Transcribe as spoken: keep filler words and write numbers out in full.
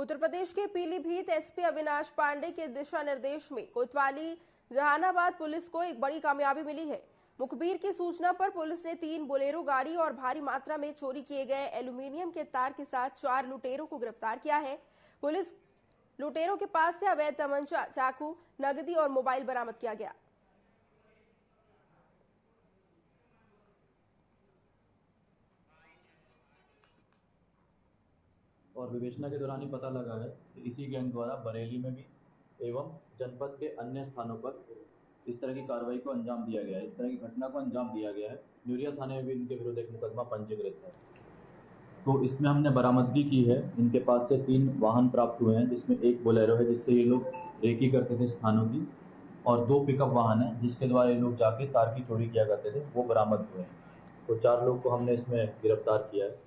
उत्तर प्रदेश के पीलीभीत एसपी अविनाश पांडे के दिशा निर्देश में कोतवाली जहानाबाद पुलिस को एक बड़ी कामयाबी मिली है। मुखबिर की सूचना पर पुलिस ने तीन बोलेरो गाड़ी और भारी मात्रा में चोरी किए गए एल्यूमिनियम के तार के साथ चार लुटेरों को गिरफ्तार किया है। पुलिस लुटेरों के पास से अवैध तमंचा, चाकू, नकदी और मोबाइल बरामद किया गया। और विवेचना के दौरान ही पता लगा है कि इसी गैंग द्वारा बरेली में भी एवं जनपद के अन्य स्थानों पर इस तरह की कार्रवाई को अंजाम दिया गया है, इस तरह की घटना को अंजाम दिया गया है। नौरिया थाने में भी इनके विरुद्ध एक मुकदमा पंजीकृत है। तो इसमें हमने बरामदगी की है। इनके पास से तीन वाहन प्राप्त हुए हैं, जिसमें एक बोलेरो है जिससे ये लोग रेकी करते थे स्थानों की, और दो पिकअप वाहन है जिसके द्वारा ये लोग जाके तार की चोरी किया करते थे, वो बरामद हुए हैं। तो चार लोग को हमने इसमें गिरफ्तार किया है।